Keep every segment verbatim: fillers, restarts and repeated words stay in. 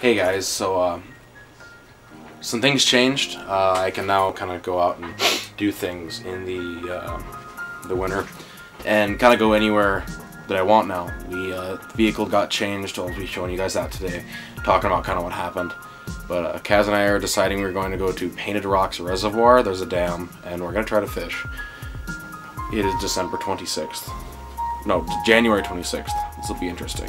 Hey guys, so um, some things changed. Uh, I can now kind of go out and do things in the uh, the winter and kind of go anywhere that I want now. We, uh, the vehicle got changed. I'll be showing you guys that today, talking about kind of what happened. But uh, Kaz and I are deciding we're going to go to Painted Rocks Reservoir. There's a dam, and we're going to try to fish. It is December twenty-sixth. No, January twenty-sixth. This will be interesting.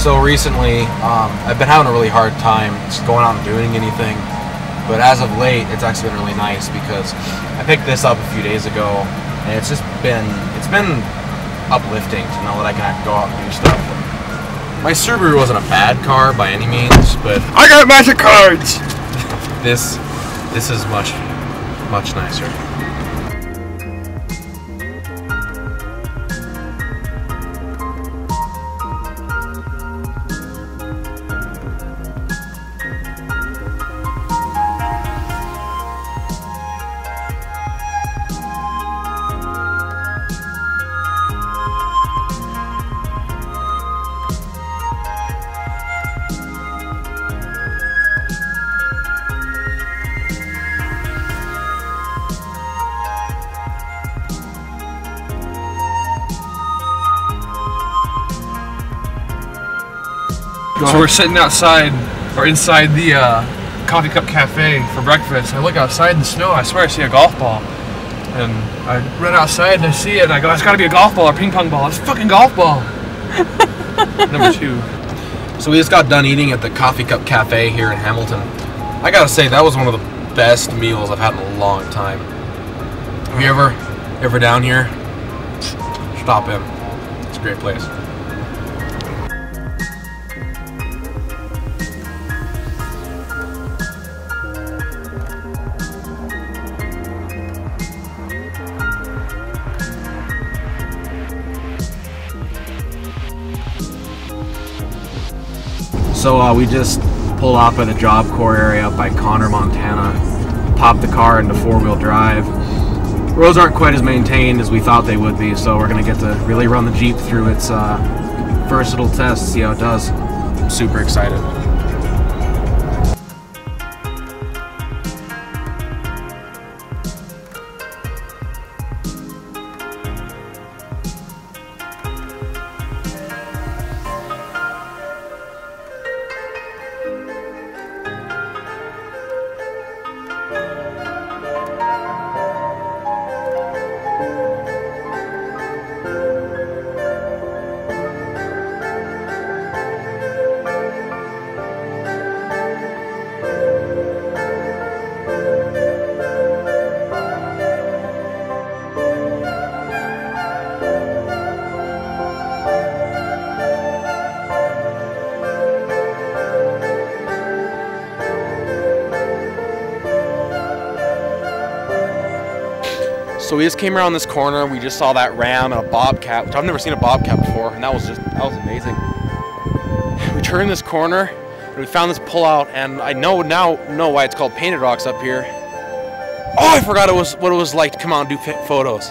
So recently, um, I've been having a really hard time just going out and doing anything, but as of late, it's actually been really nice because I picked this up a few days ago, and it's just been, it's been uplifting to know that I can go out and do stuff. My Subaru wasn't a bad car by any means, but I got magic cards! This, this is much, much nicer. So we're sitting outside, or inside the uh, Coffee Cup Cafe for breakfast. I look outside in the snow, I swear I see a golf ball. And I run outside and I see it and I go, it's gotta be a golf ball or a ping pong ball. It's a fucking golf ball. Number two. So we just got done eating at the Coffee Cup Cafe here in Hamilton. I gotta say, that was one of the best meals I've had in a long time. Have you ever, ever down here? Stop in. It's a great place. So uh, we just pulled up in a Job Corps area up by Connor, Montana, popped the car into four-wheel drive. Roads aren't quite as maintained as we thought they would be, so we're going to get to really run the Jeep through its uh, versatile test, see how it does. I'm super excited. So we just came around this corner, we just saw that ram and a bobcat, which I've never seen a bobcat before, and that was just, that was amazing. We turned this corner, and we found this pullout, and I know now know why it's called Painted Rocks up here. Oh, I forgot it was what it was like to come out and do photos.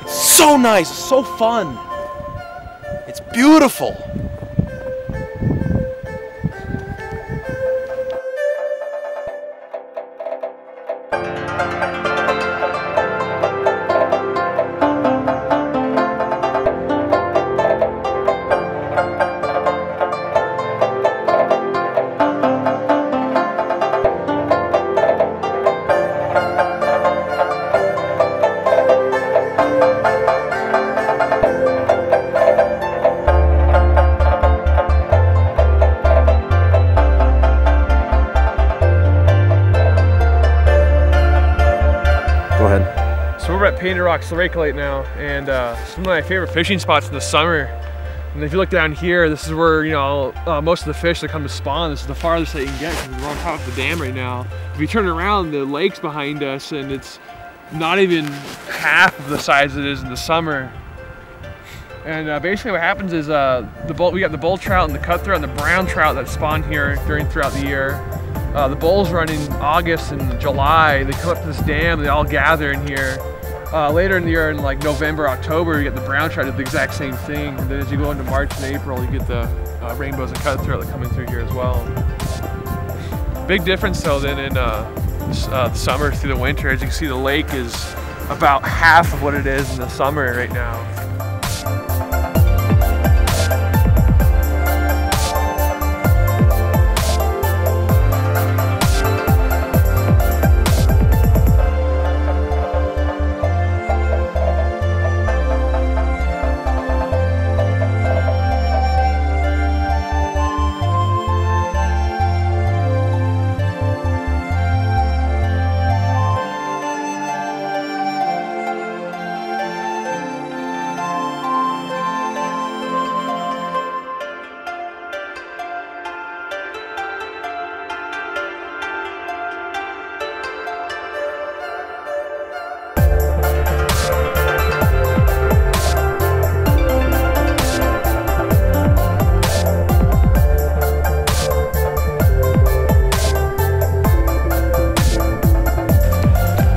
It's so nice, it's so fun. It's beautiful. Painted Rocks Lake right now, and uh, some of my favorite fishing spots in the summer And if you look down here, this is where, you know, uh, most of the fish that come to spawn, this is the farthest they can get because we're on top of the dam right now. If you turn around, the lake's behind us and it's not even half of the size it is in the summer. And uh, basically what happens is uh, the bull, we got the bull trout and the cutthroat and the brown trout that spawn here during throughout the year. Uh, the bulls run in August and July. They come up to this dam, they all gather in here. Uh, later in the year, in like November, October, you get the brown trout, do the exact same thing. And then as you go into March and April, you get the uh, rainbows and cutthroat that coming through here as well. Big difference though than in uh, uh, the summer through the winter. As you can see, the lake is about half of what it is in the summer right now.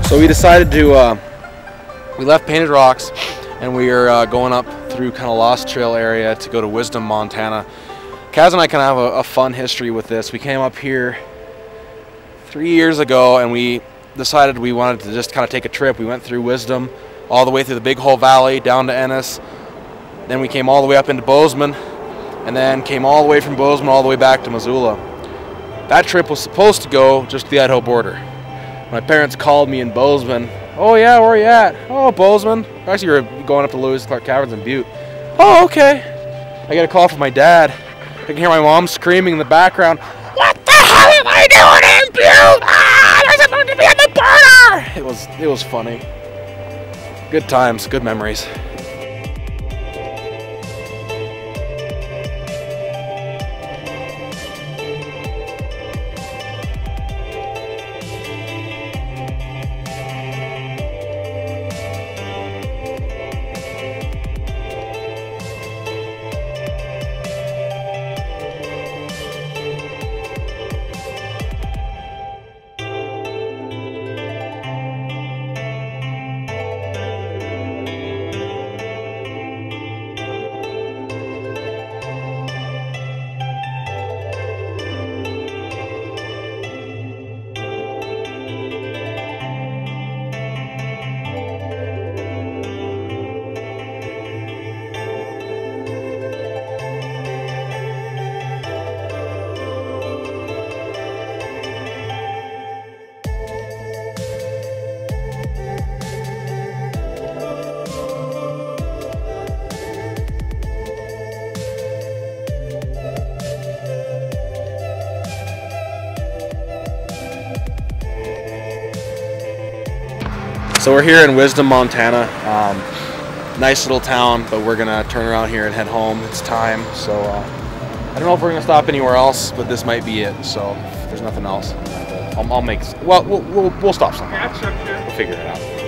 So we decided to, uh, we left Painted Rocks and we are uh, going up through kind of Lost Trail area to go to Wisdom, Montana. Kaz and I kind of have a, a fun history with this. We came up here three years ago and we decided we wanted to just kind of take a trip. We went through Wisdom all the way through the Big Hole Valley down to Ennis. Then we came all the way up into Bozeman and then came all the way from Bozeman all the way back to Missoula. That trip was supposed to go just to the Idaho border. My parents called me in Bozeman. Oh yeah, where are you at? Oh, Bozeman. Actually, we were going up to Lewis Clark Caverns in Butte. Oh, okay. I got a call from my dad. I can hear my mom screaming in the background. What the hell am I doing in Butte? Ah, I'm supposed to be on the border. It was, it was funny. Good times, good memories. So we're here in Wisdom, Montana. Um, nice little town, but we're gonna turn around here and head home. It's time, so uh, I don't know if we're gonna stop anywhere else, but this might be it. So if there's nothing else, I'll, I'll make. Well, we'll we'll, we'll stop somewhere. We'll figure it out.